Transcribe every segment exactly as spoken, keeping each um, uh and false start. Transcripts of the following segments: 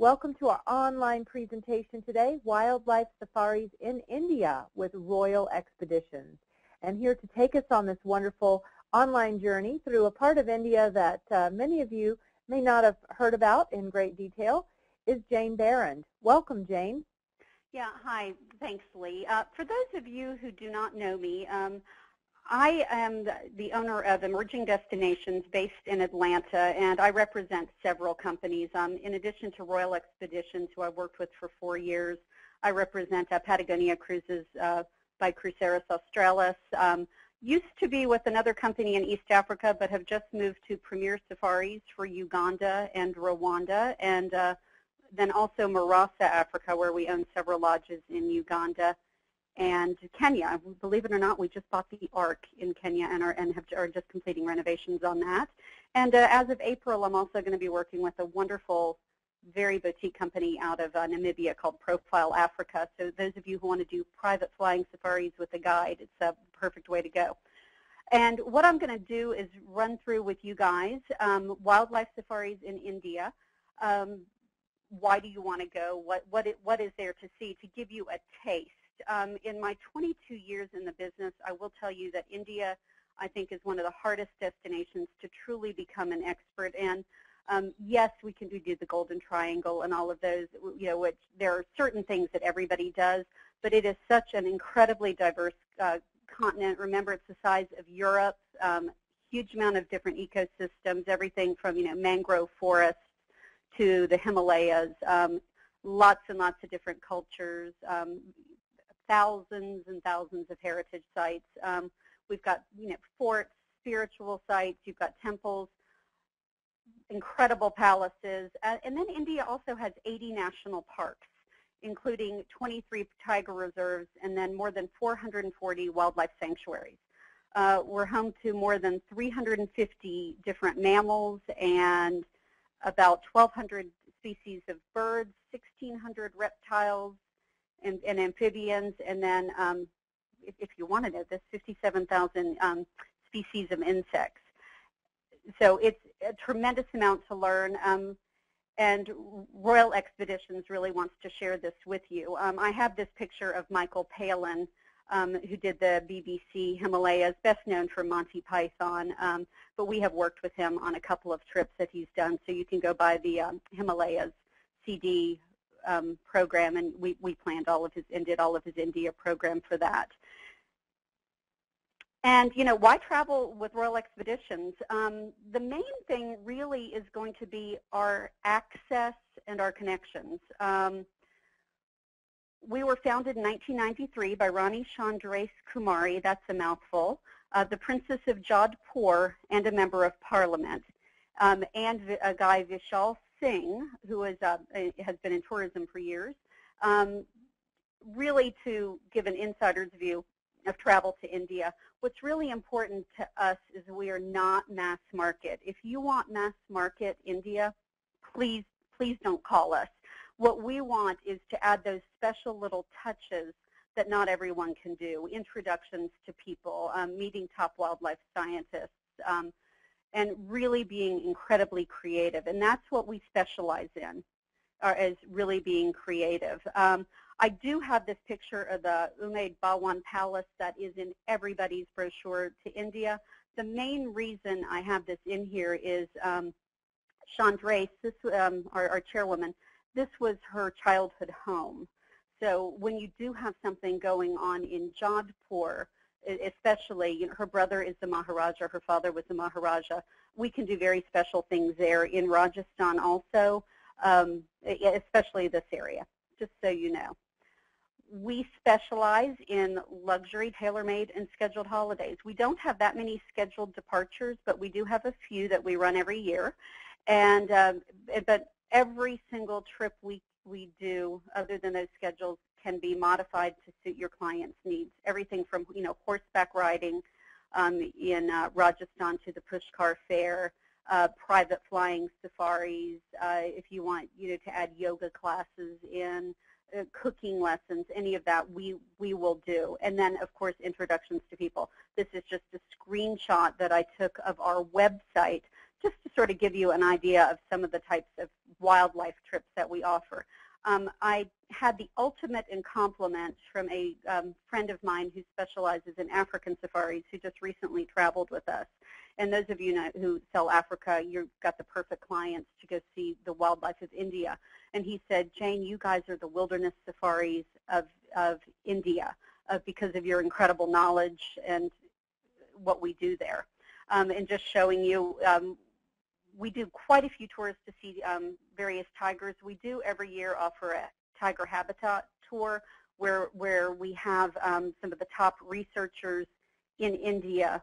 Welcome to our online presentation today, Wildlife Safaris in India with Royal Expeditions. And here to take us on this wonderful online journey through a part of India that uh, many of you may not have heard about in great detail is Jane Behrend. Welcome, Jane. Yeah, hi. Thanks, Lee. Uh, for those of you who do not know me, um, I am the owner of Emerging Destinations based in Atlanta, and I represent several companies. Um, in addition to Royal Expeditions, who I worked with for four years, I represent uh, Patagonia Cruises uh, by Cruceros Australis. Um, used to be with another company in East Africa, but have just moved to Premier Safaris for Uganda and Rwanda, and uh, then also Marasa Africa, where we own several lodges in Uganda and Kenya. Believe it or not, we just bought the Ark in Kenya and are, and have, are just completing renovations on that. And uh, as of April, I'm also going to be working with a wonderful, very boutique company out of uh, Namibia called Profile Africa. So those of you who want to do private flying safaris with a guide, it's a perfect way to go. And what I'm going to do is run through with you guys um, wildlife safaris in India. Um, why do you want to go? What, what, it, what is there to see? To give you a taste. Um, in my twenty-two years in the business, I will tell you that India, I think, is one of the hardest destinations to truly become an expert in. Um, yes, we can do the Golden Triangle and all of those, you know, which there are certain things that everybody does, but it is such an incredibly diverse uh, continent. Remember, it's the size of Europe, um, huge amount of different ecosystems, everything from, you know, mangrove forests to the Himalayas, um, lots and lots of different cultures, um, thousands and thousands of heritage sites. Um, we've got, you know, forts, spiritual sites, you've got temples, incredible palaces, uh, and then India also has eighty national parks, including twenty-three tiger reserves and then more than four hundred forty wildlife sanctuaries. Uh, we're home to more than three hundred fifty different mammals and about twelve hundred species of birds, sixteen hundred reptiles, And, and amphibians, and then, um, if, if you want to know this, fifty-seven thousand um, species of insects. So it's a tremendous amount to learn, um, and Royal Expeditions really wants to share this with you. Um, I have this picture of Michael Palin, um, who did the B B C Himalayas, best known for Monty Python, um, but we have worked with him on a couple of trips that he's done, so you can go buy the um, Himalayas C D Um, program, and we, we planned all of his and did all of his India program for that. And, you know, why travel with Royal Expeditions? Um, the main thing really is going to be our access and our connections. Um, we were founded in nineteen ninety-three by Rani Chandresh Kumari, that's a mouthful, uh, the Princess of Jodhpur and a member of Parliament, um, and a guy, Vishal Singh, who is, uh, has been in tourism for years, um, really to give an insider's view of travel to India. What's really important to us is we are not mass market. If you want mass market India, please, please don't call us. What we want is to add those special little touches that not everyone can do, introductions to people, um, meeting top wildlife scientists, um, and really being incredibly creative. And that's what we specialize in, or is really being creative. Um, I do have this picture of the Umaid Bhawan Palace that is in everybody's brochure to India. The main reason I have this in here is um, Chandrase, this, um, our, our chairwoman, this was her childhood home. So when you do have something going on in Jodhpur, especially, you know, her brother is the Maharaja, her father was the Maharaja. We can do very special things there in Rajasthan also, um, especially this area, just so you know. We specialize in luxury, tailor-made, and scheduled holidays. We don't have that many scheduled departures, but we do have a few that we run every year. And um, but every single trip we, we do, other than those schedules, can be modified to suit your client's needs. Everything from, you know, horseback riding um, in uh, Rajasthan to the Pushkar Fair, uh, private flying safaris, uh, if you want, you know, to add yoga classes in, uh, cooking lessons, any of that we, we will do. And then, of course, introductions to people. This is just a screenshot that I took of our website just to sort of give you an idea of some of the types of wildlife trips that we offer. Um, I had the ultimate in compliment from a um, friend of mine who specializes in African safaris, who just recently traveled with us. And those of you know, who sell Africa, you've got the perfect clients to go see the wildlife of India. And he said, Jane, you guys are the wilderness safaris of, of India uh, because of your incredible knowledge and what we do there. Um, and just showing you, um, we do quite a few tours to see um, various tigers. We do every year offer a tiger habitat tour where, where we have um, some of the top researchers in India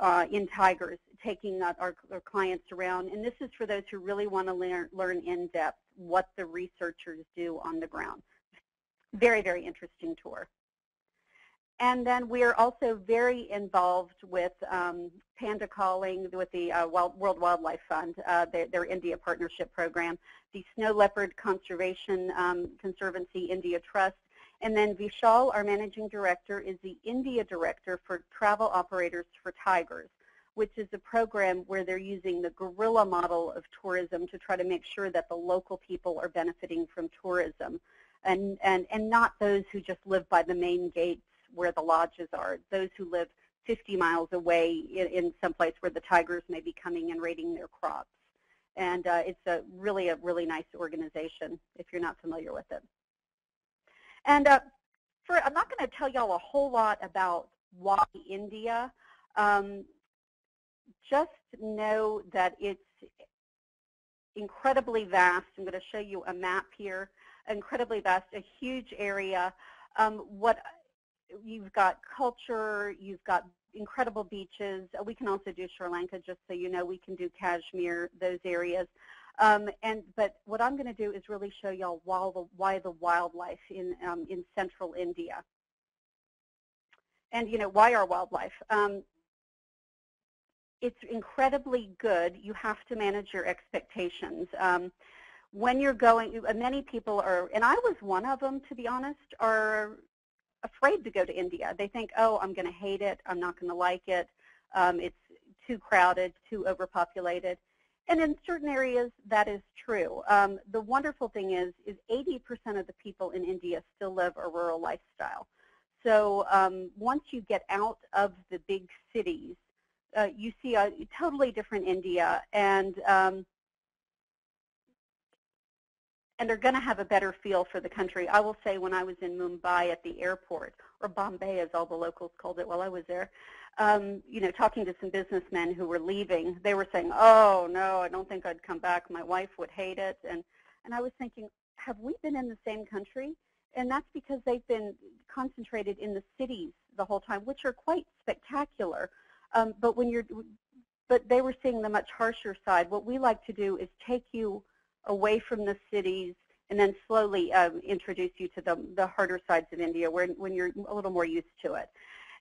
uh, in tigers taking uh, our, our clients around. And this is for those who really want to learn, learn in depth what the researchers do on the ground. Very, very interesting tour. And then we are also very involved with um, Panda Calling, with the uh, Wild World Wildlife Fund, uh, their, their India Partnership Program, the Snow Leopard Conservation um, Conservancy India Trust, and then Vishal, our Managing Director, is the India Director for Travel Operators for Tigers, which is a program where they're using the guerrilla model of tourism to try to make sure that the local people are benefiting from tourism and, and, and not those who just live by the main gates where the lodges are, those who live fifty miles away in, in some place where the tigers may be coming and raiding their crops. And uh, it's a really a really nice organization if you're not familiar with it. And uh, for, I'm not going to tell y'all a whole lot about why India. Um, just know that it's incredibly vast. I'm going to show you a map here. Incredibly vast, a huge area. Um, what You've got culture, you've got incredible beaches. We can also do Sri Lanka, just so you know. We can do Kashmir, those areas. Um, and But what I'm going to do is really show y'all why the, why the wildlife in, um, in central India. And, you know, why our wildlife? Um, it's incredibly good. You have to manage your expectations. Um, when you're going, many people are, and I was one of them, to be honest, are afraid to go to India. They think, oh, I'm going to hate it. I'm not going to like it. Um, it's too crowded, too overpopulated. And in certain areas, that is true. Um, the wonderful thing is, is eighty percent of the people in India still live a rural lifestyle. So um, once you get out of the big cities, uh, you see a totally different India, and um, and they're going to have a better feel for the country. I will say when I was in Mumbai at the airport, or Bombay as all the locals called it while I was there, um, you know, talking to some businessmen who were leaving, they were saying, oh, no, I don't think I'd come back. My wife would hate it. And, and I was thinking, have we been in the same country? And that's because they've been concentrated in the cities the whole time, which are quite spectacular. Um, but when you're, but they were seeing the much harsher side. What we like to do is take you away from the cities and then slowly um, introduce you to the, the harder sides of India where, when you're a little more used to it.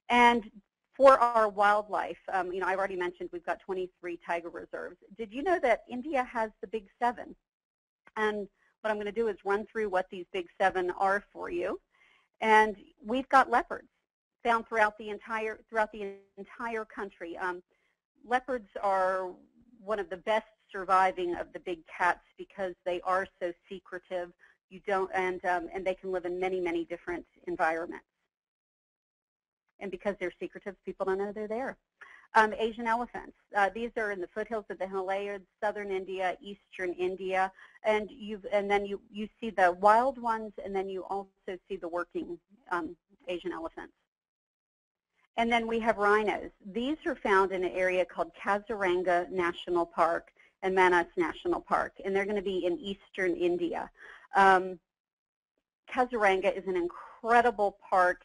And for our wildlife, um, you know, I've already mentioned we've got twenty-three tiger reserves. Did you know that India has the Big Seven? And what I'm going to do is run through what these Big Seven are for you. And we've got leopards found throughout the entire, throughout the entire country. Um, leopards are one of the best surviving of the big cats because they are so secretive. You don't, and um, and they can live in many, many different environments. And because they're secretive, people don't know they're there. Um, Asian elephants. Uh, these are in the foothills of the Himalayas, southern India, eastern India, and you've and then you you see the wild ones, and then you also see the working um, Asian elephants. And then we have rhinos. These are found in an area called Kaziranga National Park and Manas National Park, and they're going to be in eastern India. Um, Kaziranga is an incredible park,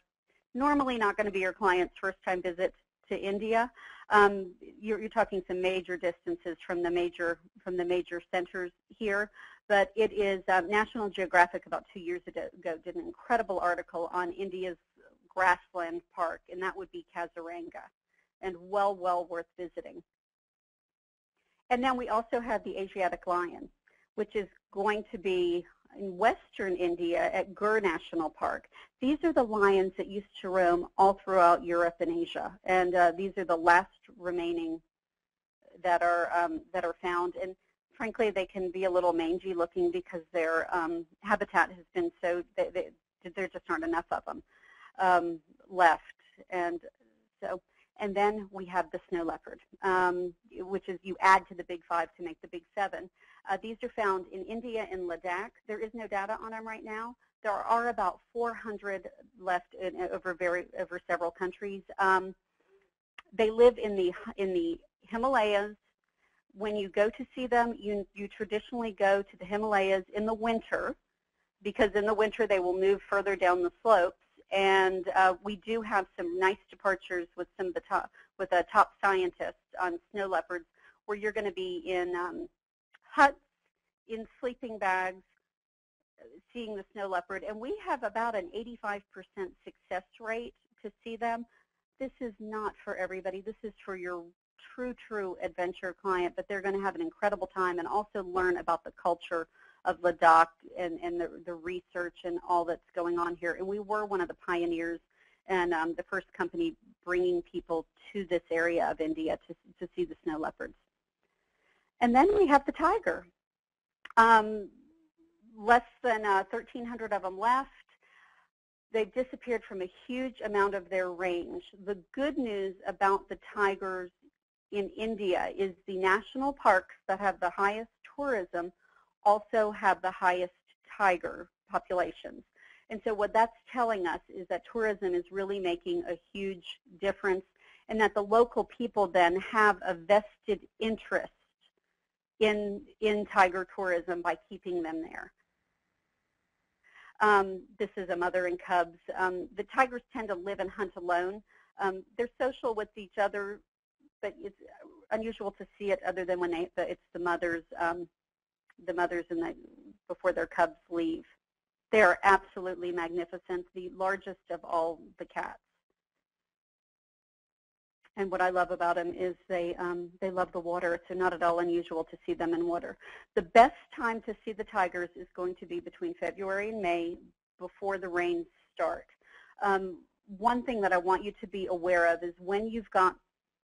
normally not going to be your client's first-time visit to India. Um, you're, you're talking some major distances from the major, from the major centers here, but it is, um, National Geographic about two years ago did an incredible article on India's grassland park, and that would be Kaziranga, and well, well worth visiting. And then we also have the Asiatic lion, which is going to be in western India at Gur National Park. These are the lions that used to roam all throughout Europe and Asia, and uh, these are the last remaining that are um, that are found, and frankly, they can be a little mangy looking because their um, habitat has been so they, they, there just aren't enough of them um, left, and so. And then we have the snow leopard, um, which is you add to the big five to make the big seven. Uh, these are found in India and Ladakh. There is no data on them right now. There are about four hundred left in, over very over several countries. Um, they live in the in the Himalayas. When you go to see them, you you traditionally go to the Himalayas in the winter, because in the winter they will move further down the slopes. And uh, we do have some nice departures with some of the top, with a top scientist on snow leopards, where you're going to be in um, huts, in sleeping bags, seeing the snow leopard. And we have about an eighty-five percent success rate to see them. This is not for everybody. This is for your true, true adventure client, but they're going to have an incredible time and also learn about the culture of Ladakh and, and the, the research and all that's going on here. And we were one of the pioneers and um, the first company bringing people to this area of India to, to see the snow leopards. And then we have the tiger. Um, less than uh, thirteen hundred of them left. They've disappeared from a huge amount of their range. The good news about the tigers in India is the national parks that have the highest tourism also have the highest tiger populations. And so what that's telling us is that tourism is really making a huge difference, and that the local people then have a vested interest in, in tiger tourism by keeping them there. Um, this is a mother and cubs. Um, the tigers tend to live and hunt alone. Um, they're social with each other, but it's unusual to see it other than when they, it's the mothers. Um, the mothers and the, before their cubs leave. They are absolutely magnificent, the largest of all the cats. And what I love about them is they, um, they love the water. It's not at all unusual to see them in water. The best time to see the tigers is going to be between February and May, before the rains start. Um, one thing that I want you to be aware of is when you've got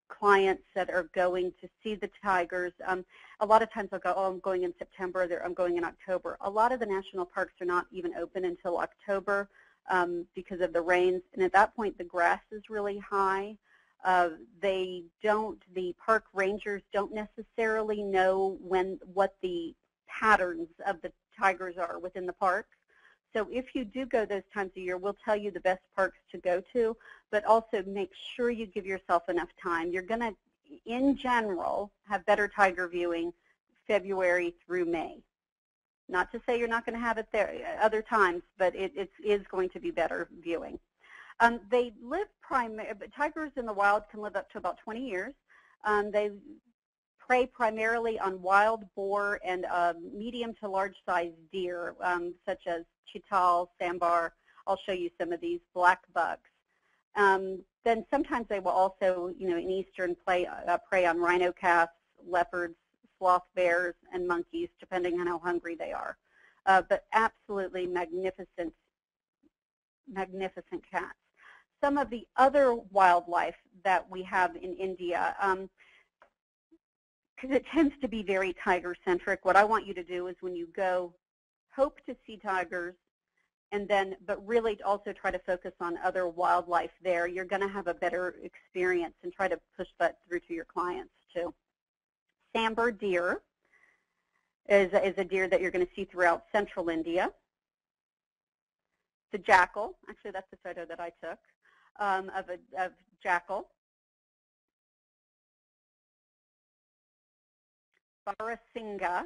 clients that are going to see the tigers. Um, a lot of times they'll go, oh, I'm going in September, I'm going in October. A lot of the national parks are not even open until October um, because of the rains. And at that point, the grass is really high. Uh, they don't, the park rangers don't necessarily know when what the patterns of the tigers are within the park. So if you do go those times a year, we'll tell you the best parks to go to, but also make sure you give yourself enough time. You're going to, in general, have better tiger viewing February through May. Not to say you're not going to have it there other times, but it, it is going to be better viewing. Um, they live primarily, tigers in the wild can live up to about twenty years. Um, they prey primarily on wild boar and uh, medium to large sized deer, um, such as chital, sambar. I'll show you some of these black bucks. Um, then sometimes they will also, you know, in eastern play, uh, prey on rhino calves, leopards, sloth bears, and monkeys, depending on how hungry they are. Uh, but absolutely magnificent, magnificent cats. Some of the other wildlife that we have in India, um, because it tends to be very tiger-centric, what I want you to do is when you go, hope to see tigers, and then, but really also try to focus on other wildlife there. You're going to have a better experience and try to push that through to your clients too. Sambar deer is, is a deer that you're going to see throughout central India. The jackal, actually that's the photo that I took um, of a of jackal. Barasingha,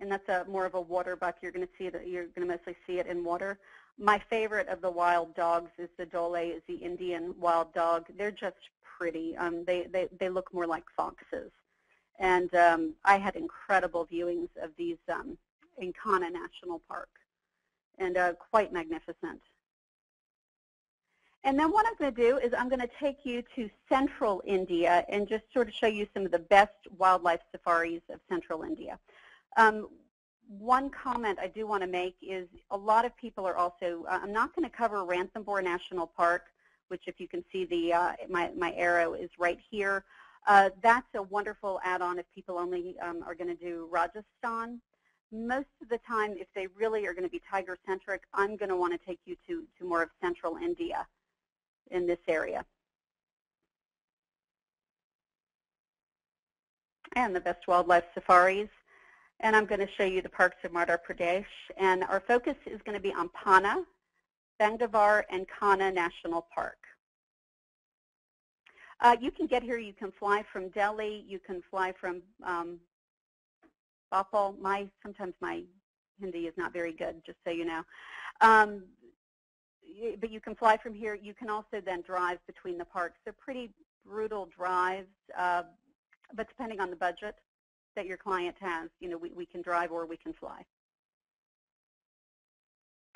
and that's a more of a water buck. You're going to see that you're going to mostly see it in water. My favorite of the wild dogs is the Dalai, is the Indian wild dog. They're just pretty. Um, they, they they look more like foxes, and um, I had incredible viewings of these um, in Kanha National Park, and uh, quite magnificent. And then what I'm going to do is I'm going to take you to central India and just sort of show you some of the best wildlife safaris of central India. Um, one comment I do want to make is a lot of people are also, uh, I'm not going to cover Ranthambore National Park, which if you can see the, uh, my, my arrow is right here. Uh, that's a wonderful add-on if people only um, are going to do Rajasthan. Most of the time, if they really are going to be tiger-centric, I'm going to want to take you to, to more of central India in this area. And the best wildlife safaris. And I'm going to show you the parks of Madhya Pradesh. And our focus is going to be on Panna, Bandhavgarh, and Kanha National Park. Uh, you can get here. You can fly from Delhi. You can fly from um, Bhopal. My sometimes my Hindi is not very good, just so you know. Um, but you can fly from here. You can also then drive between the parks. They're pretty brutal drives, uh, but depending on the budget that your client has, you know, we, we can drive or we can fly.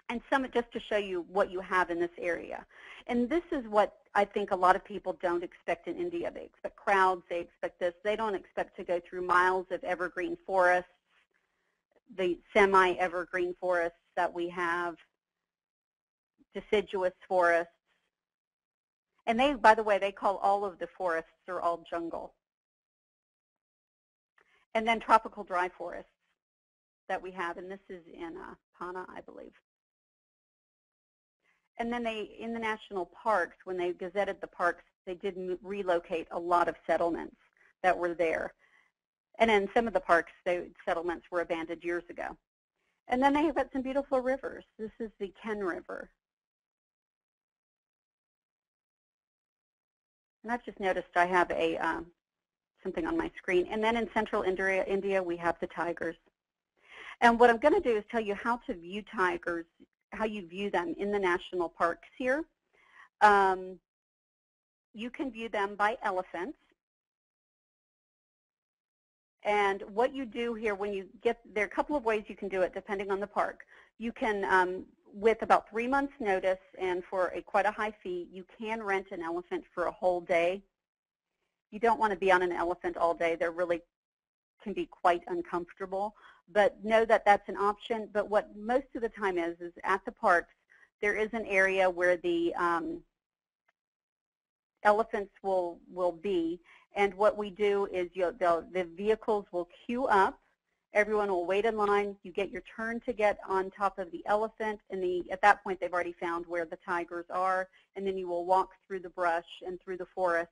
And some, just to show you what you have in this area. And this is what I think a lot of people don't expect in India. They expect crowds, they expect this. They don't expect to go through miles of evergreen forests, the semi-evergreen forests that we have, deciduous forests. And they, by the way, they call all of the forests are all jungle. And then tropical dry forests that we have. And this is in uh, Panna, I believe. And then they, in the national parks, when they gazetted the parks, they did relocate a lot of settlements that were there. And in some of the parks, they, settlements were abandoned years ago. And then they have got some beautiful rivers. This is the Ken River. And I've just noticed I have a um, something on my screen. And then in central India, India, we have the tigers. And what I'm going to do is tell you how to view tigers, how you view them in the national parks here. Um, you can view them by elephants. And what you do here when you get, there are a couple of ways you can do it depending on the park. You can, um, with about three months notice and for a, quite a high fee, you can rent an elephant for a whole day. You don't want to be on an elephant all day. They're really can be quite uncomfortable. But know that that's an option. But what most of the time is, is at the parks, there is an area where the um, elephants will, will be. And what we do is you'll, the vehicles will queue up. Everyone will wait in line. You get your turn to get on top of the elephant. And the, at that point, they've already found where the tigers are. And then you will walk through the brush and through the forest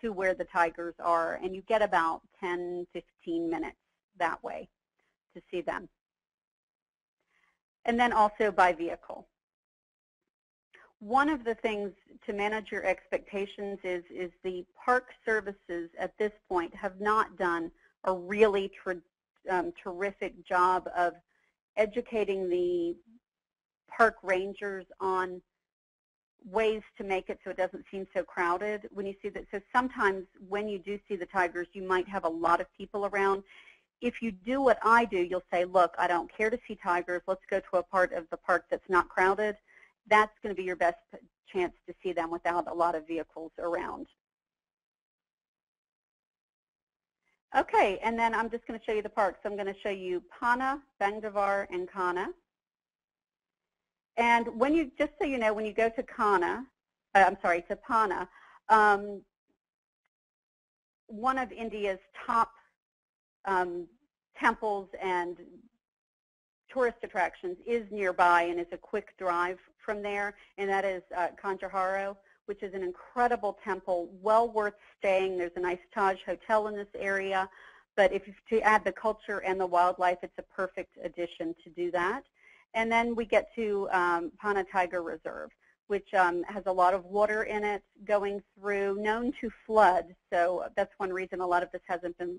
to where the tigers are. And you get about ten, fifteen minutes that way to see them. And then also by vehicle. One of the things to manage your expectations is, is the park services at this point have not done a really ter- um, terrific job of educating the park rangers on ways to make it so it doesn't seem so crowded when you see that. So sometimes when you do see the tigers, you might have a lot of people around. If you do what I do, you'll say, look, I don't care to see tigers. Let's go to a part of the park that's not crowded. That's going to be your best chance to see them without a lot of vehicles around. Okay, and then I'm just going to show you the parks. I'm going to show you Panna, Bandhavgarh, and Kanha. And when you, just so you know, when you go to Kanha, uh, I'm sorry, to Panna, um, one of India's top Um, temples and tourist attractions is nearby and is a quick drive from there, and that is uh, Kanjaharo, which is an incredible temple, well worth staying. There's a nice Taj hotel in this area, but if you to add the culture and the wildlife, it's a perfect addition to do that. And then we get to um, Panna Tiger Reserve, which um, has a lot of water in it going through, known to flood, so that's one reason a lot of this hasn't been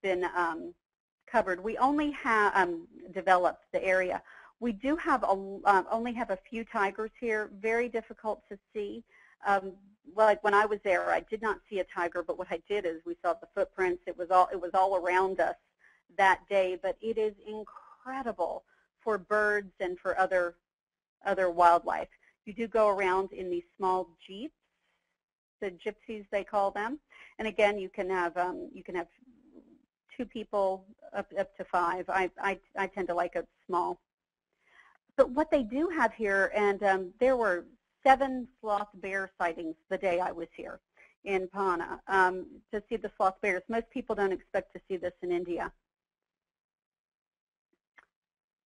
been um, covered. We only have um, developed the area. We do have a, uh, only have a few tigers here, very difficult to see. Um, well, like when I was there, I did not see a tiger, but what I did is we saw the footprints. It was all, it was all around us that day, but it is incredible for birds and for other, other wildlife. You do go around in these small jeeps, the gypsies they call them, and again, you can have, um, you can have two people up, up to five. I, I, I tend to like it small. But what they do have here, and um, there were seven sloth bear sightings the day I was here. in Panna um, to see the sloth bears. Most people don't expect to see this in India.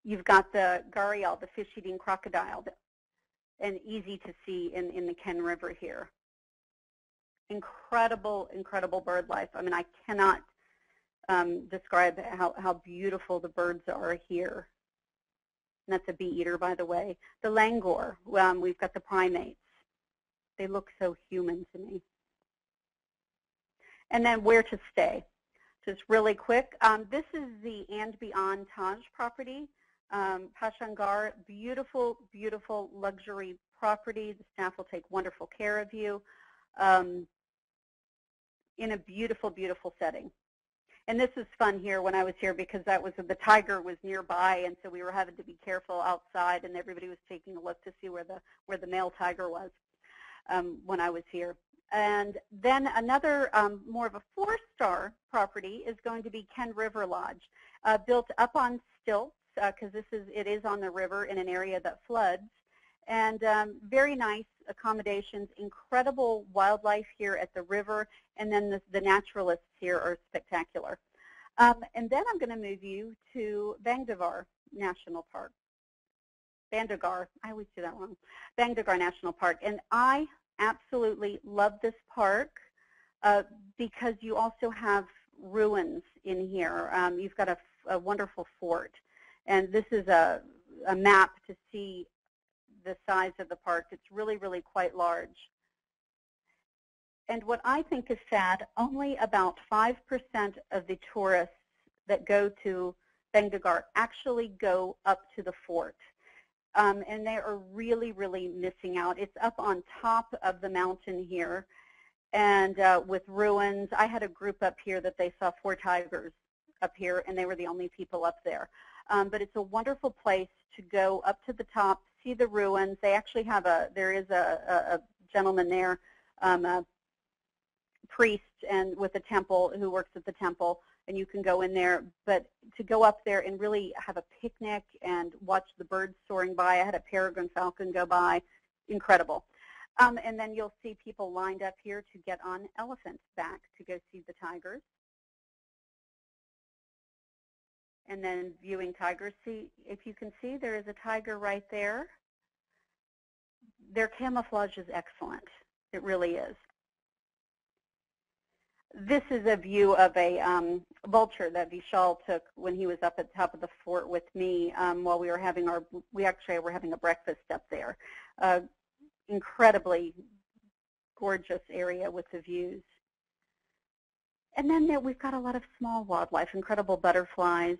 You've got the gharial, the fish-eating crocodile, and easy to see in, in the Ken River here. Incredible, incredible bird life. I mean, I cannot um, describe how, how beautiful the birds are here. And that's a bee eater, by the way. The langur, um, we've got the primates. They look so human to me. And then where to stay. Just really quick, um, this is the And Beyond Taj property, um, Bandhavgarh, beautiful, beautiful luxury property. The staff will take wonderful care of you um, in a beautiful, beautiful setting. And this was fun here when I was here because that was the tiger was nearby, and so we were having to be careful outside, and everybody was taking a look to see where the where the male tiger was um, when I was here. And then another um, more of a four-star property is going to be Ken River Lodge, uh, built up on stilts because uh, this is it is on the river in an area that floods, and um, very nice accommodations, incredible wildlife here at the river, and then the, the naturalists here are spectacular. Um, and then I'm going to move you to Bandhavgarh National Park. Bandhavgarh, I always do that wrong. Bandhavgarh National Park, and I absolutely love this park uh, because you also have ruins in here. Um, you've got a, a wonderful fort, and this is a, a map to see the size of the park. It's really, really quite large. And what I think is sad, only about five percent of the tourists that go to Bandhavgarh actually go up to the fort. Um, and they are really, really missing out. It's up on top of the mountain here, and uh, with ruins. I had a group up here that they saw four tigers up here, and they were the only people up there. Um, but it's a wonderful place to go up to the top, see the ruins. They actually have a, there is a, a, a gentleman there, um, a priest and with a temple who works at the temple. And you can go in there, but to go up there and really have a picnic and watch the birds soaring by. I had a peregrine falcon go by, incredible. Um, and then you'll see people lined up here to get on elephant back to go see the tigers. And then viewing tigers. See, if you can see, there is a tiger right there. Their camouflage is excellent. It really is. This is a view of a um, vulture that Vishal took when he was up at the top of the fort with me um, while we were having our, we actually were having a breakfast up there. Uh, incredibly gorgeous area with the views. And then there, we've got a lot of small wildlife, incredible butterflies,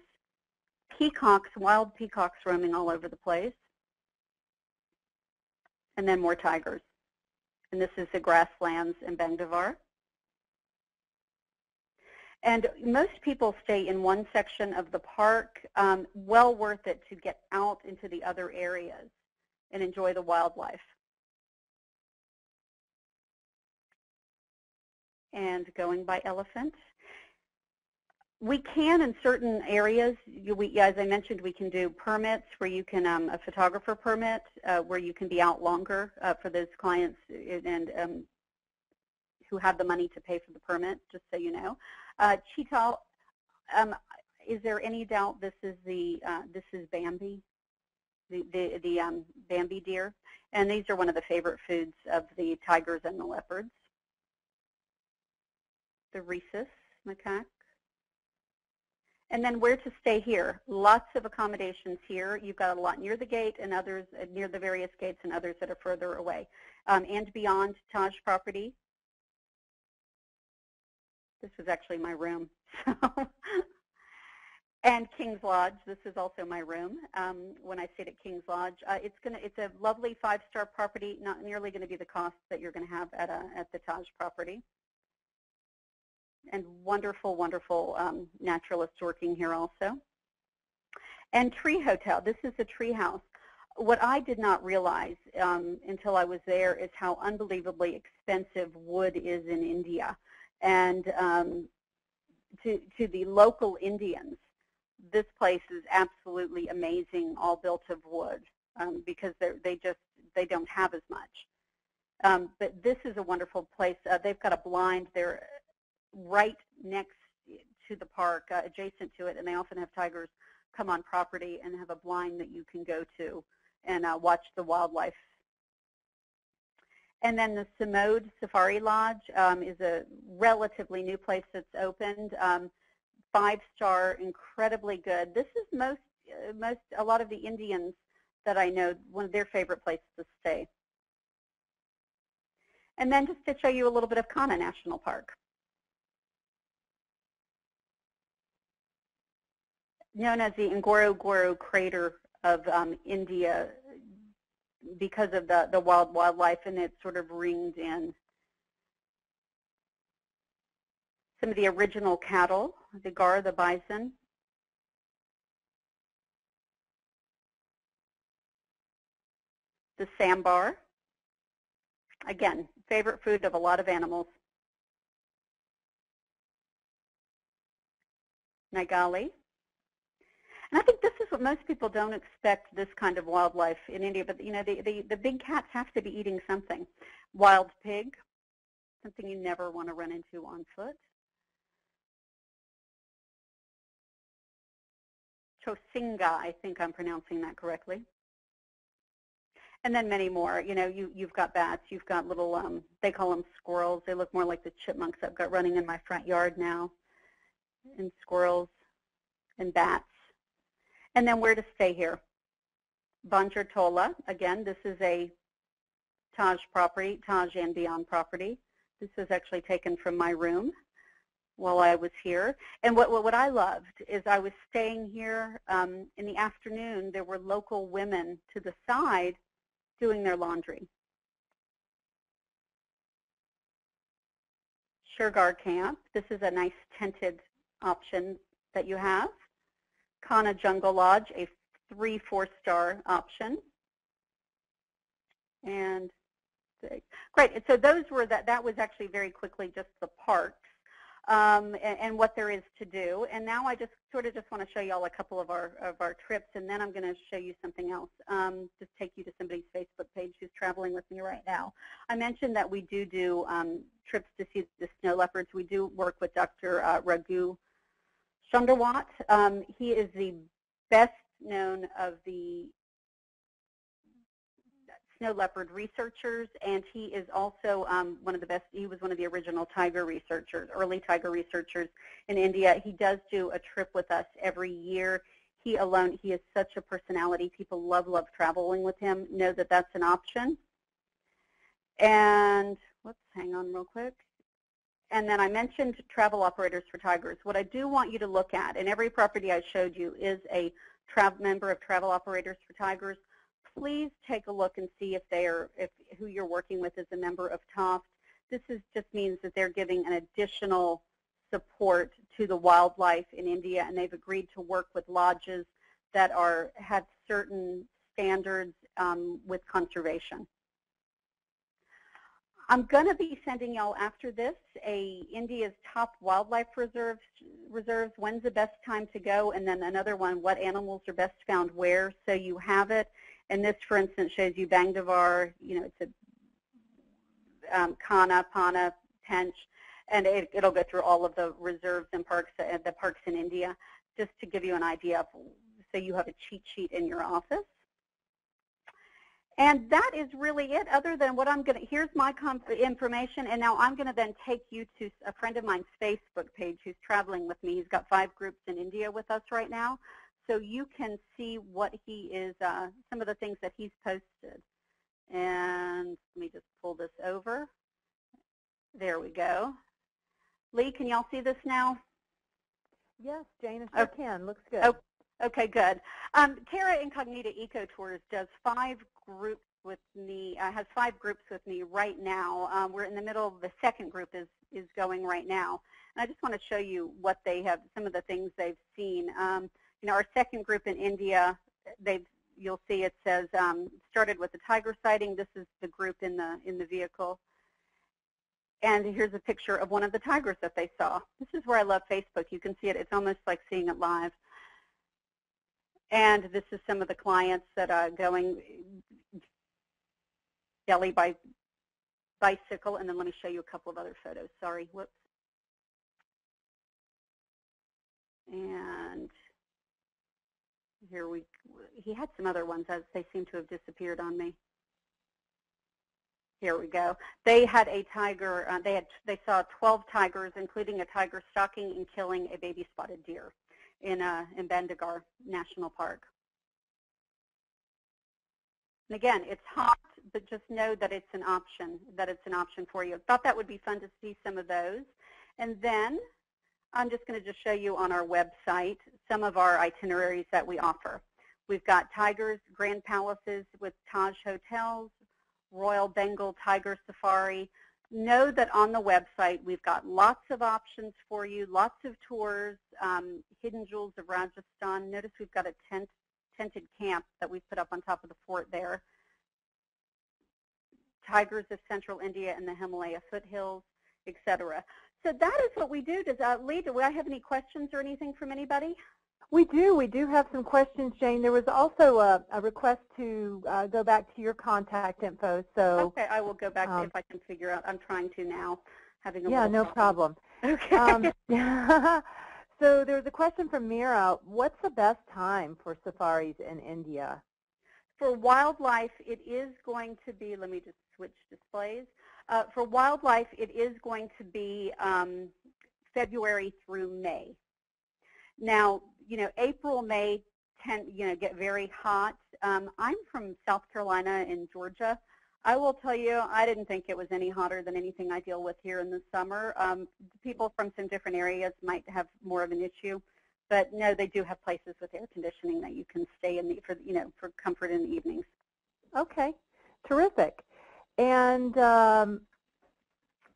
peacocks, wild peacocks roaming all over the place, and then more tigers. And this is the grasslands in Bandhavgarh. And most people stay in one section of the park. Um, well worth it to get out into the other areas and enjoy the wildlife. And going by elephant. We can, in certain areas, we, as I mentioned, we can do permits where you can, um, a photographer permit, uh, where you can be out longer uh, for those clients and um, who have the money to pay for the permit, just so you know. Uh, Cheetal, um, is there any doubt this is the uh, this is Bambi, the the, the um, Bambi deer, and these are one of the favorite foods of the tigers and the leopards. The rhesus macaque, and then where to stay here. Lots of accommodations here. You've got a lot near the gate, and others uh, near the various gates, and others that are further away. Um, and Beyond Taj property. This was actually my room. And King's Lodge, this is also my room um, when I stayed at King's Lodge. Uh, it's gonna, it's a lovely five-star property, not nearly going to be the cost that you're going to have at, a, at the Taj property. And wonderful, wonderful um, naturalists working here also. And Tree Hotel, this is a tree house. What I did not realize um, until I was there is how unbelievably expensive wood is in India. And um, to, to the local Indians, this place is absolutely amazing, all built of wood, um, because they just, they don't have as much. Um, but this is a wonderful place. Uh, they've got a blind. They're right next to the park, uh, adjacent to it, and they often have tigers come on property and have a blind that you can go to and uh, watch the wildlife. And then the Simode Safari Lodge um, is a relatively new place that's opened. Um, five-star, incredibly good. This is most, uh, most, a lot of the Indians that I know, one of their favorite places to stay. And then just to show you a little bit of Kanha National Park. Known as the Ngoro Goro crater of um, India because of the, the wild wildlife, and it's sort of ringed in. Some of the original cattle, the gar, the bison. The sambar. Again, favorite food of a lot of animals. Nagali. And I think this is what most people don't expect, this kind of wildlife in India. But, you know, the, the, the big cats have to be eating something. Wild pig, something you never want to run into on foot. Chosinga, I think I'm pronouncing that correctly. And then many more. You know, you, you've got bats. You've got little, um, they call them squirrels. They look more like the chipmunks I've got running in my front yard now. And squirrels and bats. And then where to stay here. Banjar Tola, again, this is a Taj property, Taj and Beyond property. This was actually taken from my room while I was here. And what, what, what I loved is I was staying here um, in the afternoon. There were local women to the side doing their laundry. Shergar Camp, this is a nice tented option that you have. Kanha Jungle Lodge, a three, four-star option. And great. So those were that. That was actually very quickly just the parks um, and, and what there is to do. And now I just sort of just want to show you all a couple of our of our trips, and then I'm going to show you something else. Um, just take you to somebody's Facebook page who's traveling with me right now. I mentioned that we do do um, trips to see the snow leopards. We do work with Doctor Uh, Raghu Chandrase. Um, he is the best known of the snow leopard researchers, and he is also um, one of the best. He was one of the original tiger researchers, early tiger researchers in India. He does do a trip with us every year. He alone, he is such a personality. People love, love traveling with him, know that that's an option. And, whoops, hang on real quick. And then I mentioned Travel Operators for Tigers. What I do want you to look at, and every property I showed you is a member of Travel Operators for Tigers. Please take a look and see if they are, if who you're working with is a member of T O F T. This is, just means that they're giving an additional support to the wildlife in India, and they've agreed to work with lodges that are have certain standards um, with conservation. I'm going to be sending y'all after this a India's top wildlife reserves, reserves, when's the best time to go, and then another one, what animals are best found where, so you have it. And this, for instance, shows you Bandhavgarh, you know, it's a um, Kanha, Panna, Tench, and it, it'll go through all of the reserves and parks, uh, the parks in India, just to give you an idea of, so you have a cheat sheet in your office. And that is really it, other than what I'm going to, here's my information, and now I'm going to then take you to a friend of mine's Facebook page who's traveling with me. He's got five groups in India with us right now, so you can see what he is, uh, some of the things that he's posted. And let me just pull this over. There we go. Lee, can y'all see this now? Yes, Jane, if you okay. can. Looks good. Okay. Okay, good. Um, Terra Incognita Eco Tours does five groups with me, uh, has five groups with me right now. Um, we're in the middle of the second group is, is going right now. And I just want to show you what they have, some of the things they've seen. Um, you know, our second group in India, they've, you'll see it says, um, started with a tiger sighting. This is the group in the, in the vehicle. And here's a picture of one of the tigers that they saw. This is where I love Facebook. You can see it. It's almost like seeing it live. And this is some of the clients that are going Delhi by bicycle, and then let me show you a couple of other photos. Sorry, whoops. And here we, he had some other ones as they seem to have disappeared on me. Here we go. They had a tiger, uh, they had, they saw twelve tigers, including a tiger stalking and killing a baby spotted deer in, uh, in Bandhavgarh National Park. And again, it's hot, but just know that it's an option, that it's an option for you. I thought that would be fun to see some of those. And then I'm just going to just show you on our website some of our itineraries that we offer. We've got tigers, grand palaces with Taj hotels, Royal Bengal tiger safari. Know that on the website we've got lots of options for you, lots of tours, um, hidden jewels of Rajasthan. Notice we've got a tent, tented camp that we've put up on top of the fort there. Tigers of Central India and the Himalaya foothills, et cetera. So that is what we do. Does that lead? Do I have any questions or anything from anybody? We do. We do have some questions, Jane. There was also a, a request to uh, go back to your contact info. So okay, I will go back um, if I can figure out. I'm trying to now. Having a yeah, no problem. problem. Okay. Um, so there was a question from Mira. What's the best time for safaris in India? For wildlife, it is going to be. Let me just switch displays. Uh, for wildlife, it is going to be um, February through May. Now, you know, April, May tend, you know, get very hot. Um, I'm from South Carolina and Georgia. I will tell you, I didn't think it was any hotter than anything I deal with here in the summer. Um, people from some different areas might have more of an issue, but no, they do have places with air conditioning that you can stay in the, for, you know, for comfort in the evenings. Okay, terrific. And um,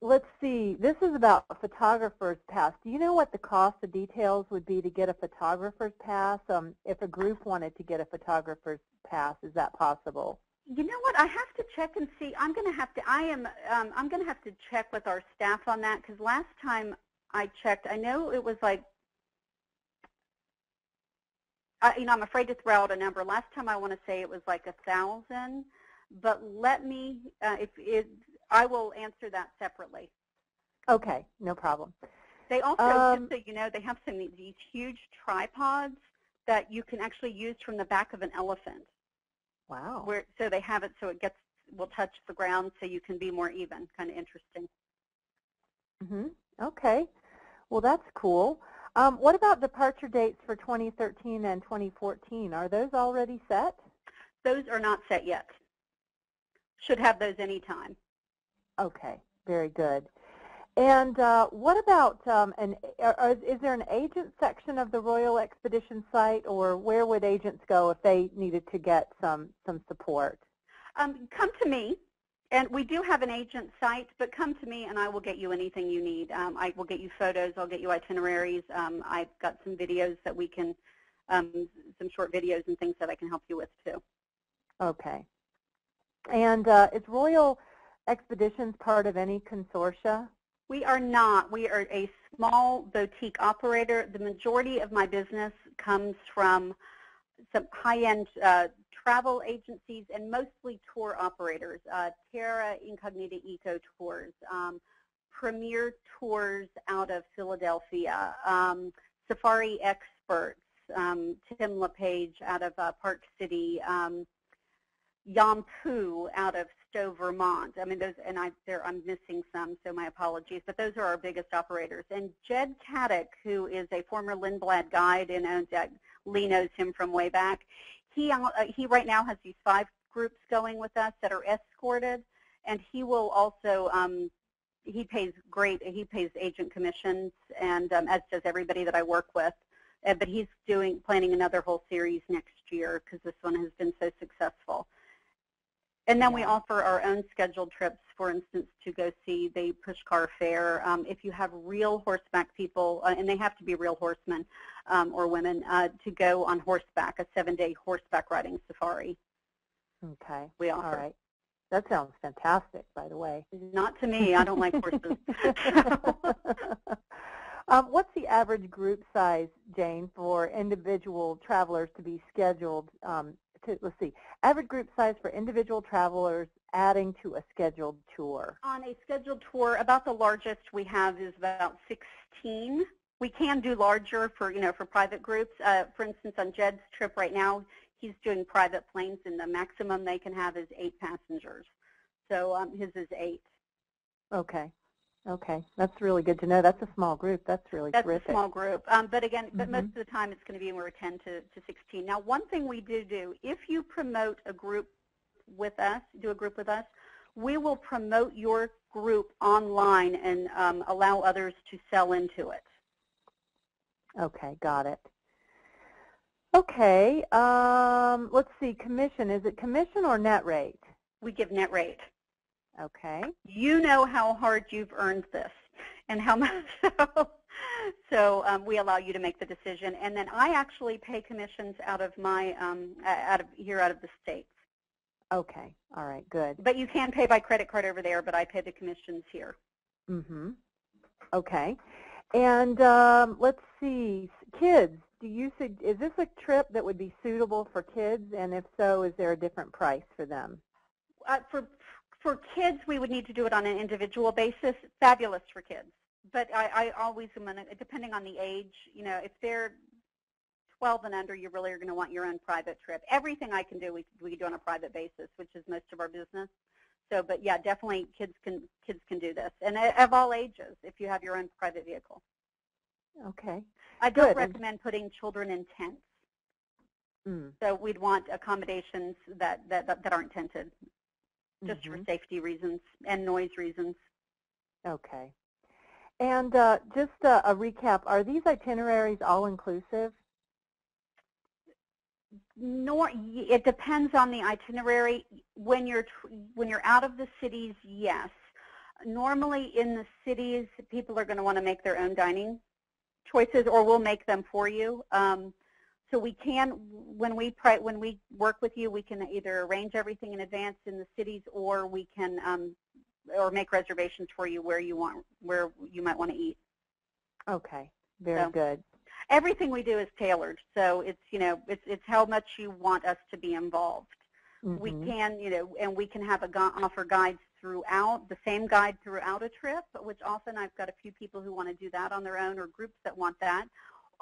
let's see, this is about a photographer's pass. Do you know what the cost of details would be to get a photographer's pass? Um, if a group wanted to get a photographer's pass, is that possible? You know what, I have to check and see. I'm going to have to, I am, um, I'm going to have to check with our staff on that, because last time I checked, I know it was like, I, you know, I'm afraid to throw out a number. Last time I want to say it was like a thousand. But let me, uh, if it, I will answer that separately. Okay, no problem. They also, um, just so you know, they have some these huge tripods that you can actually use from the back of an elephant. Wow. Where, so they have it so it gets, will touch the ground so you can be more even. Kind of interesting. Mm-hmm. Okay. Well, that's cool. Um, what about departure dates for twenty thirteen and twenty fourteen? Are those already set? Those are not set yet. Should have those anytime. Okay, very good. And uh, what about, um, an, are, is there an agent section of the Royal Expedition site, or where would agents go if they needed to get some, some support? Um, come to me, and we do have an agent site, but come to me and I will get you anything you need. Um, I will get you photos, I'll get you itineraries, um, I've got some videos that we can, um, some short videos and things that I can help you with too. Okay. And uh, is Royal Expeditions part of any consortia? We are not. We are a small boutique operator. The majority of my business comes from some high-end uh, travel agencies and mostly tour operators. Uh, Terra Incognita Eco Tours, um, Premier Tours out of Philadelphia, um, Safari Experts, um, Tim LePage out of uh, Park City, um, Yampu out of Stowe, Vermont. I mean, those, and I, there, I'm missing some, so my apologies, but those are our biggest operators. And Jed Caddick, who is a former Lindblad guide and owns, uh, Lee knows him from way back, he, uh, he right now has these five groups going with us that are escorted, and he will also, um, he pays great, he pays agent commissions, and um, as does everybody that I work with. Uh, but he's doing, planning another whole series next year because this one has been so successful. And then we offer our own scheduled trips, for instance, to go see the Pushkar Fair. Um, if you have real horseback people, uh, and they have to be real horsemen um, or women, uh, to go on horseback, a seven-day horseback riding safari. Okay. We offer. All right. That sounds fantastic, by the way. Not to me. I don't like horses. um, what's the average group size, Jane, for individual travelers to be scheduled? Um, let's see, average group size for individual travelers adding to a scheduled tour? On a scheduled tour, about the largest we have is about sixteen. We can do larger for, you know, for private groups. Uh, for instance, on Jed's trip right now, he's doing private planes, and the maximum they can have is eight passengers. So um, his is eight. Okay. Okay, that's really good to know. That's a small group. That's really terrific. That's a small group. Um, but again, but mm-hmm. most of the time it's going to be anywhere ten to sixteen. Now, one thing we do do, if you promote a group with us, do a group with us, we will promote your group online and um, allow others to sell into it. Okay, got it. Okay, um, let's see, commission. Is it commission or net rate? We give net rate. Okay. You know how hard you've earned this and how much. So, so um, we allow you to make the decision. And then I actually pay commissions out of my, um, out of here out of the States. Okay. All right. Good. But you can pay by credit card over there, but I pay the commissions here. Mm-hmm. Okay. And um, let's see. Kids, do you, is this a trip that would be suitable for kids? And if so, is there a different price for them? Uh, for For kids, we would need to do it on an individual basis. Fabulous for kids. But I, I always am gonna, depending on the age, you know, if they're twelve and under, you really are going to want your own private trip. Everything I can do, we we do on a private basis, which is most of our business. So, but yeah, definitely kids can kids can do this, and of all ages, if you have your own private vehicle. Okay. I don't Good. recommend putting children in tents. Mm. So we'd want accommodations that that that aren't tented. Just mm-hmm. for safety reasons and noise reasons. Okay. And uh, just uh, a recap, are these itineraries all-inclusive? No, it depends on the itinerary. When you're, when you're out of the cities, yes. Normally in the cities, people are going to want to make their own dining choices, or we'll make them for you. Um, So we can, when we when we work with you, we can either arrange everything in advance in the cities, or we can, um, or make reservations for you where you want, where you might want to eat. Okay, very so, good. Everything we do is tailored, so it's you know it's it's how much you want us to be involved. Mm-hmm. We can you know, and we can have a gu- offer guides throughout the same guide throughout a trip, which often I've got a few people who want to do that on their own, or groups that want that.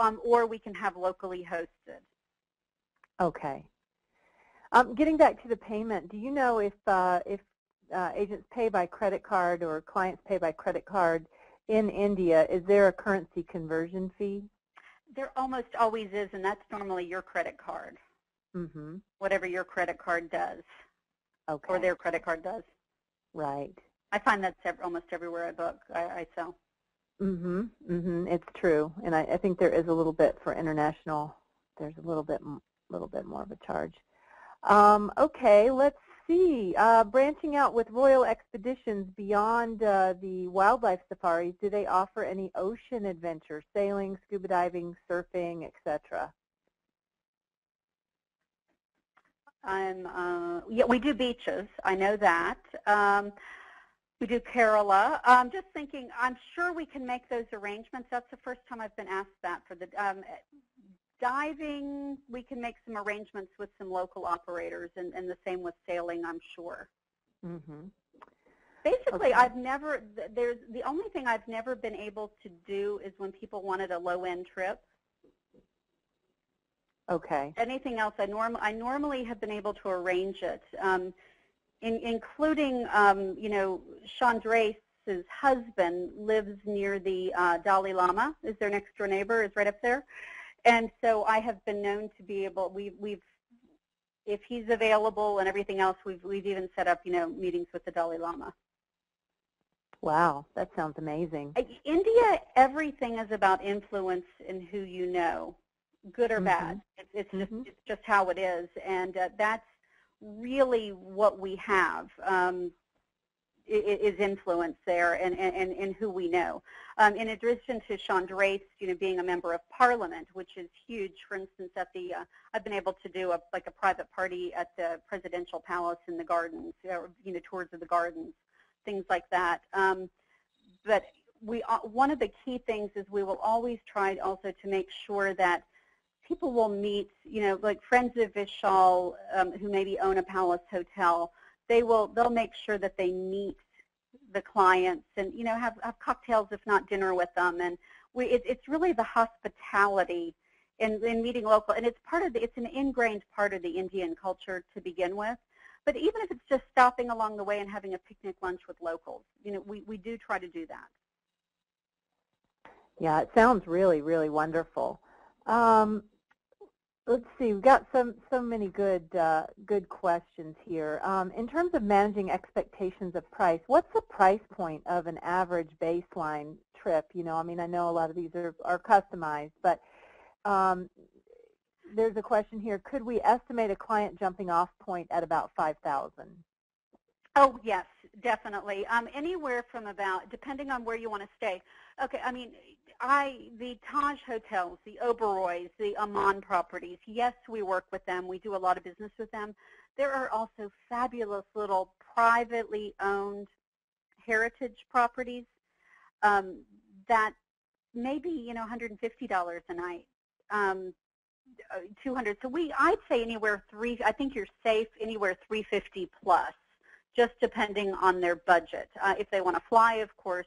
Um, or we can have locally hosted. Okay. Um, getting back to the payment, do you know if uh, if uh, agents pay by credit card or clients pay by credit card in India, is there a currency conversion fee? There almost always is, and that's normally your credit card. Mm-hmm. Whatever your credit card does. Okay. Or their credit card does. Right. I find that's almost everywhere I book, I, I sell. Mm-hmm, mm-hmm, it's true. And I, I think there is a little bit for international, there's a little bit little bit more of a charge. Um, okay, let's see. Uh, branching out with Royal Expeditions beyond uh, the wildlife safaris, do they offer any ocean adventures, sailing, scuba diving, surfing, et cetera? I'm, uh, yeah, we do beaches. I know that. Um, We do Kerala. I'm just thinking, I'm sure we can make those arrangements. That's the first time I've been asked that. For the um, diving, we can make some arrangements with some local operators, and, and the same with sailing, I'm sure. Mm-hmm. Basically, okay. I've never, there's, the only thing I've never been able to do is when people wanted a low-end trip. Okay. Anything else, I, norm, I normally have been able to arrange it. Um, In, including, um, you know, Chandrase's husband lives near the uh, Dalai Lama, is their next door neighbor, is right up there. And so I have been known to be able, we, we've, if he's available and everything else, we've, we've even set up, you know, meetings with the Dalai Lama. Wow, that sounds amazing. India, everything is about influence and who you know, good or mm-hmm. bad. It's, it's, mm-hmm. just, it's just how it is, and uh, that's really what we have um, is influence there, and, and, and who we know. Um, in addition to Chandrase, you know, being a member of Parliament, which is huge. For instance, at the uh, I've been able to do a, like a private party at the presidential palace in the gardens, you know, tours of the gardens, things like that. Um, but we one of the key things is we will always try also to make sure that people will meet, you know, like friends of Vishal um, who maybe own a Palace Hotel, they will, they'll make sure that they meet the clients and, you know, have, have cocktails, if not dinner with them. And we, it, it's really the hospitality in, in meeting local. And it's part of the, it's an ingrained part of the Indian culture to begin with. But even if it's just stopping along the way and having a picnic lunch with locals, you know, we, we do try to do that. Yeah, it sounds really, really wonderful. Um, let's see, we've got some, so many good, uh, good questions here. Um, in terms of managing expectations of price, what's the price point of an average baseline trip? You know, I mean, I know a lot of these are, are customized, but um, there's a question here. Could we estimate a client jumping off point at about five thousand dollars? Oh, yes, definitely. Um, anywhere from about, depending on where you want to stay. Okay, I mean, I, the Taj hotels, the Oberoi's, the Amman properties, yes, we work with them. We do a lot of business with them. There are also fabulous little privately owned heritage properties um, that maybe, you know, one hundred fifty dollars a night, um, two hundred. So we, I'd say anywhere three, I think you're safe anywhere three fifty plus, just depending on their budget. Uh, if they want to fly, of course,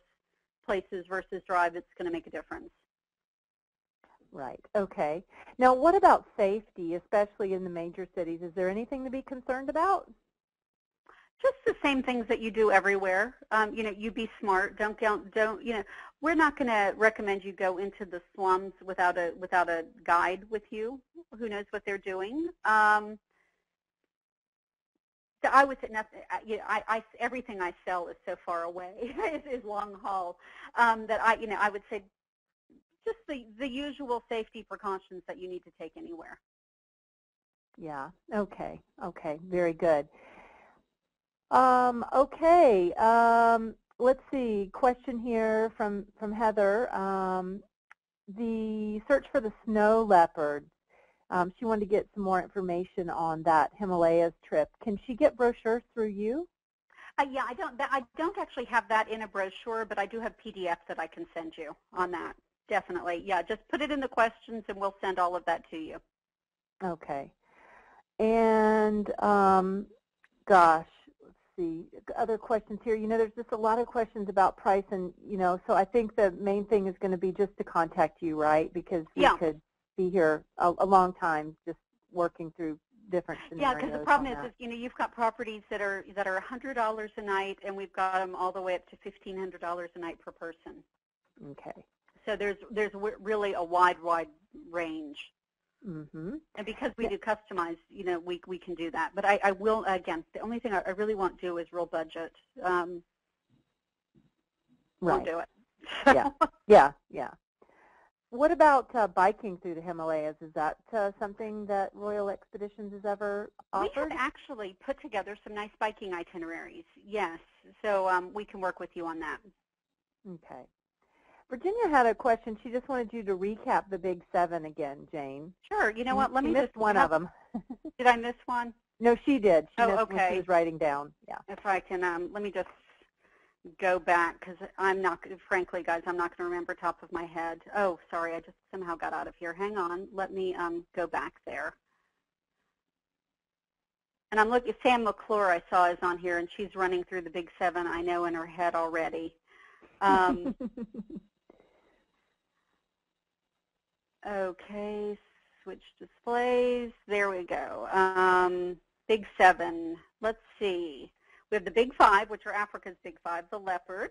places versus drive, it's going to make a difference. Right. Okay. Now, what about safety, especially in the major cities? Is there anything to be concerned about? Just the same things that you do everywhere. Um, you know, you be smart. Don't don't don't. You know, we're not going to recommend you go into the slums without a without a guide with you. Who knows what they're doing? Um, So I would say nothing, you know, I, I, everything I sell is so far away, is, is long haul, um, that I, you know, I would say just the, the usual safety precautions that you need to take anywhere. Yeah, okay, okay, very good. Um, okay, um, let's see, question here from, from Heather. Um, the search for the snow leopard. Um, she wanted to get some more information on that Himalayas trip. Can she get brochures through you? Uh, yeah, I don't. I don't actually have that in a brochure, but I do have P D F that I can send you on that. Definitely, yeah. Just put it in the questions, and we'll send all of that to you. Okay. And um, gosh, let's see. Other questions here. You know, there's just a lot of questions about price, and you know, so I think the main thing is going to be just to contact you, right? Because we yeah. could be here a, a long time just working through different scenarios. Yeah, because the problem is, is, you know, you've got properties that are that are one hundred dollars a night, and we've got them all the way up to fifteen hundred dollars a night per person. Okay. So there's there's really a wide, wide range. Mm-hmm. And because we yeah. do customize, you know, we we can do that. But I, I will, again, the only thing I, I really won't do is roll budget. Um, right. Won't do it. Yeah. Yeah. Yeah. What about uh, biking through the Himalayas? Is that uh, something that Royal Expeditions has ever offered? We have actually put together some nice biking itineraries, yes. So um, we can work with you on that. Okay. Virginia had a question. She just wanted you to recap the Big Seven again, Jane. Sure. You know what? Let me missed just one of them. Did I miss one? No, she did. She oh, okay. She was writing down. Yeah. If I can, um, let me just go back, because I'm not, frankly, guys, I'm not going to remember top of my head. Oh, sorry, I just somehow got out of here. Hang on. Let me um, go back there. And I'm looking, Sam McClure I saw is on here, and she's running through the Big Seven, I know, in her head already. Um, okay, switch displays. There we go. Um, Big Seven. Let's see. We have the Big Five, which are Africa's Big Five, the leopard,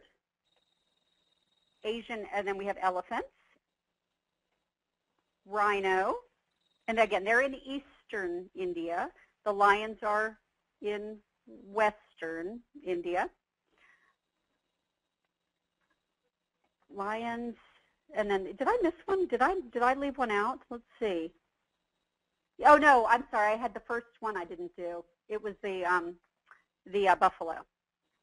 Asian, and then we have elephants, rhino, and again, they're in eastern India. The lions are in western India. Lions, and then, did I miss one? Did I, did I leave one out? Let's see. Oh, no, I'm sorry. I had the first one I didn't do. It was the... Um, the uh, buffalo.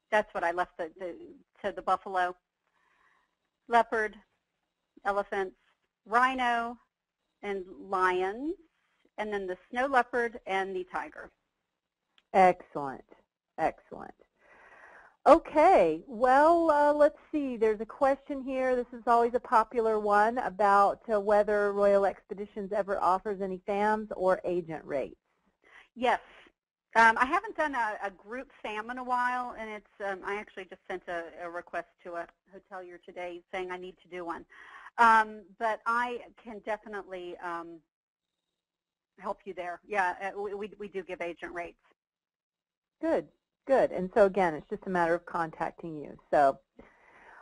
That's what I left the, the, to the buffalo, leopard, elephants, rhino, and lions, and then the snow leopard and the tiger. Excellent. Excellent. Okay, well, uh, let's see. There's a question here. This is always a popular one about uh, whether Royal Expeditions ever offers any F A Ms or agent rates. Yes. Um, I haven't done a, a group F A M in a while, and it's um, I actually just sent a, a request to a hotelier today saying I need to do one. Um, but I can definitely um, help you there. Yeah, we, we do give agent rates. Good. Good. And so, again, it's just a matter of contacting you. So,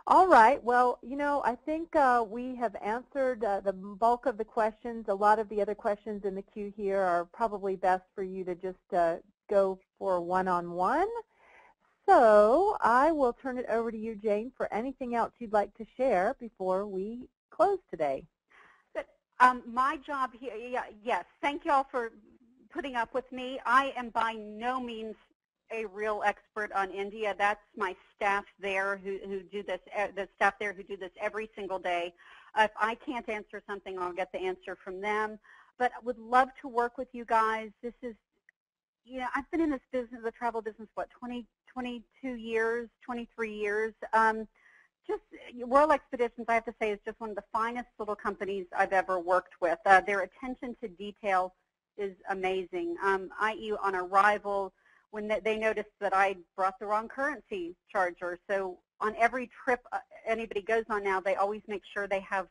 all right. Well, you know, I think uh, we have answered uh, the bulk of the questions. A lot of the other questions in the queue here are probably best for you to just uh, go for one-on-one. So I will turn it over to you, Jane, for anything else you'd like to share before we close today. But, um, my job here, yeah, yes, thank you all for putting up with me. I am by no means a real expert on India. That's my staff there who, who do this, uh, the staff there who do this every single day. Uh, if I can't answer something, I'll get the answer from them. But I would love to work with you guys. This is, you know, I've been in this business, the travel business, what, twenty, twenty-two years, twenty-three years. Um, just Royal Expeditions, I have to say, is just one of the finest little companies I've ever worked with. Uh, their attention to detail is amazing, um, that is on arrival, when they noticed that I brought the wrong currency charger. So on every trip anybody goes on now, they always make sure they have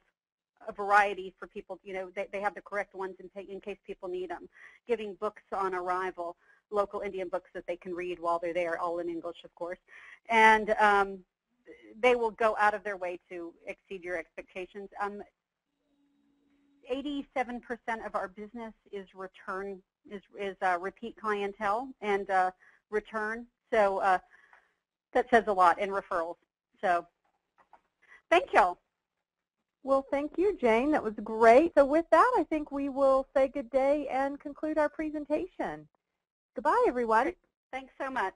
a variety for people, you know, they, they have the correct ones in, in case people need them. Giving books on arrival, local Indian books that they can read while they're there, all in English, of course. And um, they will go out of their way to exceed your expectations. Um, eighty-seven percent of our business is return is, is uh, repeat clientele and uh, return. So uh, that says a lot, and referrals. So thank y'all. Well, thank you, Jane. That was great. So with that, I think we will say good day and conclude our presentation. Goodbye, everyone. Thanks so much.